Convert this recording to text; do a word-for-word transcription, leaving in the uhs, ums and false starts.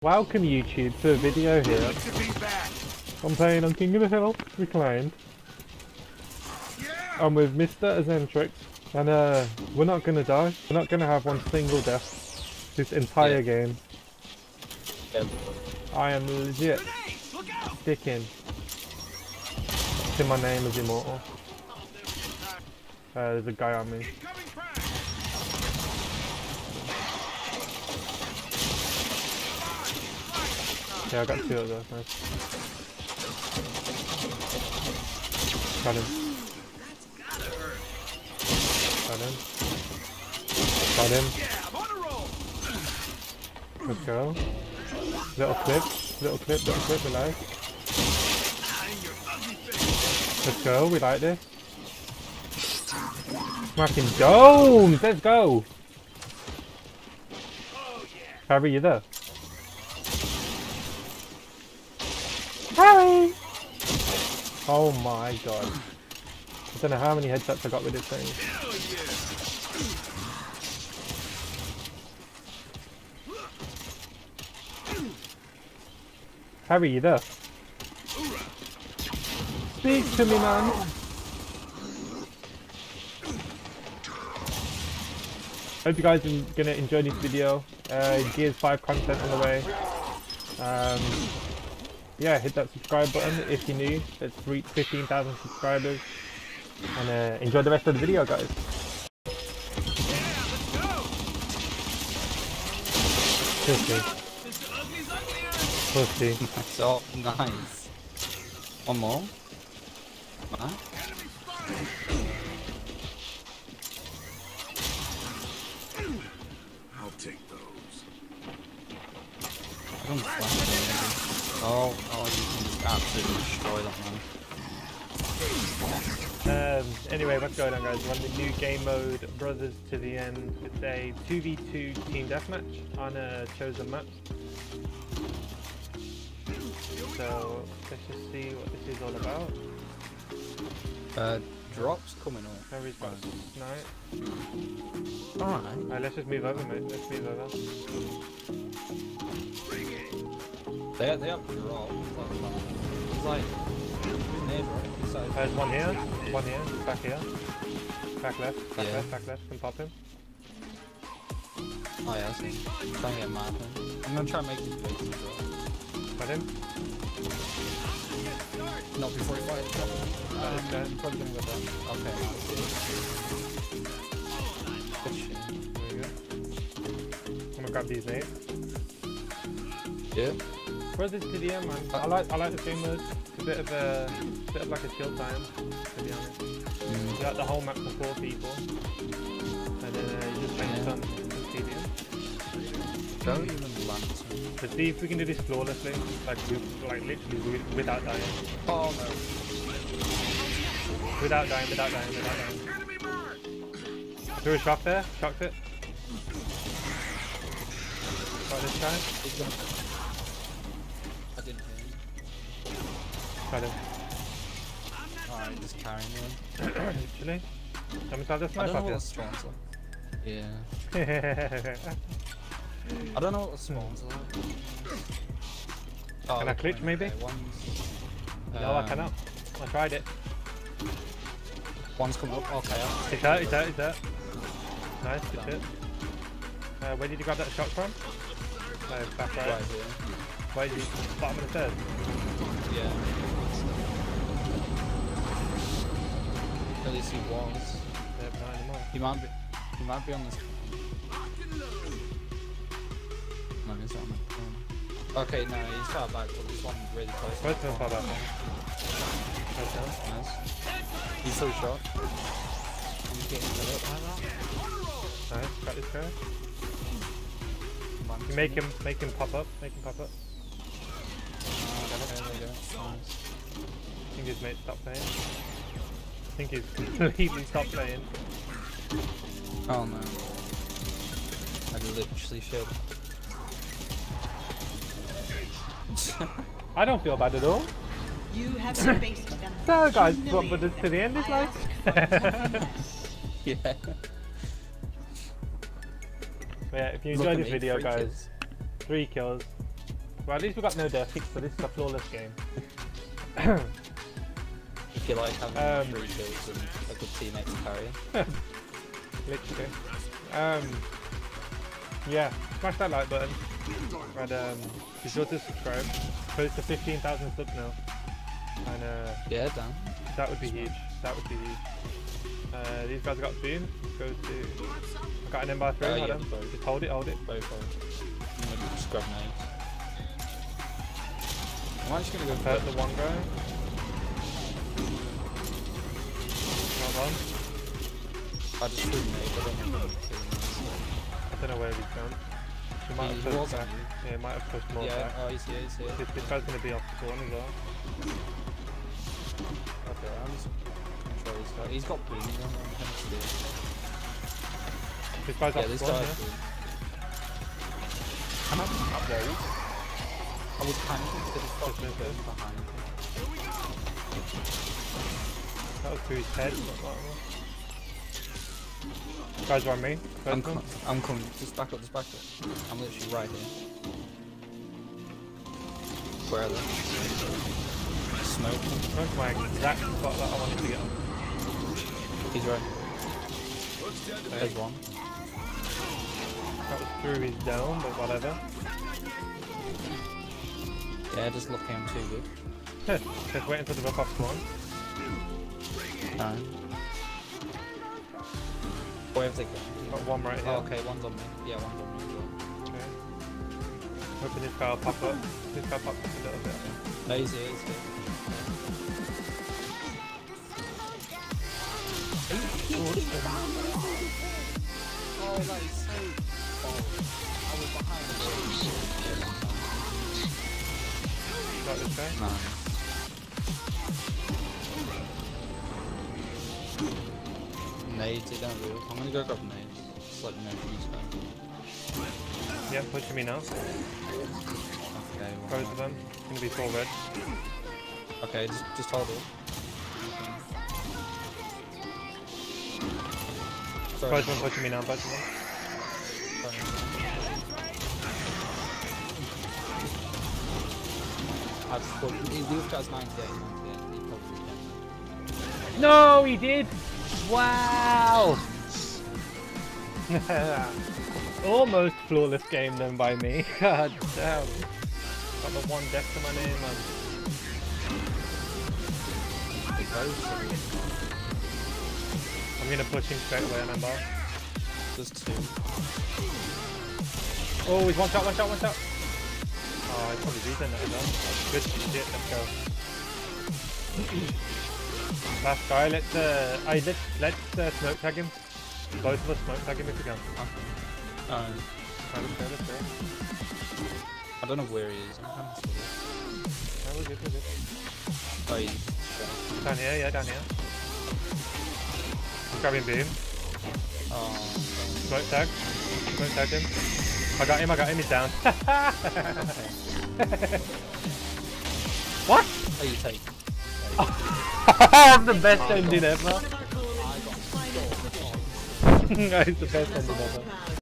Welcome YouTube to a video here. Good to be back. I'm playing on King of the Hill, Reclaimed. Yeah. I'm with Mister Azentrix, and uh, we're not gonna die. We're not gonna have one single death this entire yeah. game. Yeah. I am legit sticking to my name as Immortal. Uh, there's a guy on me. Yeah, I got two of those, nice. Got him. Got him. Got him. Let's go. Little clip, little clip, little clip, we like. Let's go, we like this. Smacking domes, let's go! Harry, you there? Harry! Oh my god. I don't know how many headshots I got with this thing. Yeah. Harry, you there? Speak to me, man! Hope you guys are gonna enjoy this video. Uh, Gears five content on the way. Um, Yeah, hit that subscribe button if you're new. Let's reach fifteen thousand subscribers. And uh, enjoy the rest of the video, guys. Yeah, let's go! Pussy. Pussy. That's all nice. One more. Huh? I'll take those. I don't flash. Oh, oh, you can just absolutely destroy that man. Um, anyway, what's going on, guys? We're on the new game mode, Brothers to the End. It's a two v two team deathmatch on a chosen map. So, let's just see what this is all about. Uh, drops coming off. Harry's got a snipe. Alright. Alright, let's just move over, mate. Let's move over. Bring it. They, they have drops, it's like, it's like... There's one here, one here, back here. Back left, back yeah. left, back left, can pop him. Oh yeah, I see. I'm trying to get mad then. I'm gonna try and make these places drop. Got him. Not before he fights. Um, that is probably gonna go down. Okay, good shit. There we go. I'm gonna grab these nades. Yeah. Brothers to the End, man. I like I like the game mode. It's a bit of a bit of like a chill time, to be honest. Mm. You got the whole map for four people, and then uh, you just playing some T D M. Don't even lance. Let's see if we can do this flawlessly, like like literally without dying. Oh no! Without dying, without dying, without dying. Threw a shock there. Shocked it. Got this guy. Got him. Alright, oh, just carrying him. Literally. Tell me to have the sniper. I don't know what spawns like. Yeah. I don't know what the spawns are like. Oh, can I glitch maybe? Um, no, I cannot. I tried it. One's come up. Okay. It's out, it's out, it's out. Nice, good hit. Uh, where did you grab that shot from? No, back right. Right here. Where did you? Bottom of the third? Yeah. At least he was. Yeah, but not anymore. He might be. He might be on this. No, he's not on that corner. Okay, no, he's far back, but this one really close. Both of them far back. Nice. He's still shot. He's getting lit up like that. Nice, got this guy. Make him, make him pop up. Make him pop up. Oh, there we go. Nice. I think his mate stopped playing. I think he's completely stopped playing. Oh no. I literally should. I don't feel bad at all. You have faced them. So guys, what Brothers to the End is like? Yeah. Yeah, if you enjoyed this video, guys, three kills. Well, at least we got no dirt kicks, so this is a flawless game. If you like having three um, kills and a good teammate to carry. Literally. Um, yeah, smash that like button. And um, be sure to subscribe. Close to fifteen thousand subs now. And uh, yeah, damn. That would be huge. That would be huge. Uh, these guys got food. Go to. I got an M by three. Uh, yeah, hold on. Just hold it, hold it. Both hold. I'm gonna just grab names. I'm just gonna go hurt the one guy. Not on. I just couldn't make it. I don't know where he's gone. He might have pushed back. Yeah, he might have pushed more back. Yeah, oh, he's here, he's here. This, this guy's gonna be off the corner as well. Okay, I'm just gonna control this guy. He's got blue, he's on him. This guy's off the corner. I'm up there. I was panicking because it stopped me behind him. That was through his head. Guys are on me. I'm, com I'm coming. Just back up, just back up. I'm literally right here. Where are they? Smoking. That's my exact spot that I wanted to get on. He's right. There's one. That was through his down, but whatever. Yeah, just look him too good. Good. Just wait until the rip-off spawn. No. Where have they gone? Got one right here. Oh, okay, one's on me. Yeah, one's on me as well. Okay. Hoping this guy will pop up. This guy popped up a little bit. No, he's here, he's here. Oh, that is so bold. I was behind him. Like this guy. Nice. Nades, they don't do it. I'm gonna go grab nades. Just let me know from this guy. Yeah, pushing me now. Okay, both of them. It's gonna be four red. Okay, just, just hold it. Sorry. Both of them pushing me now, both of them. I've spoken. He moved as mine today. He probably did. No, he did! Wow! Almost flawless game then by me. God damn. Got the one death to my name. I'm, I'm gonna push him straight away, remember? Just two. Oh, he's one shot, one shot, one shot. Oh, I probably did that now. Good shit, let's go. Last guy, let's uh, I, let's, let's uh, smoke tag him. Both of us smoke tag him if we can. Okay. Um, right, let's go, let's go. I don't know where he is. Oh, we're good, we're good. Oh, he's down here, yeah, down here. Grabbing beam. Oh. Smoke tag. Smoke tag him. I got him, I got him, he's down. What? Oh, you take. I'm the best ending ever. That is the best ending ever.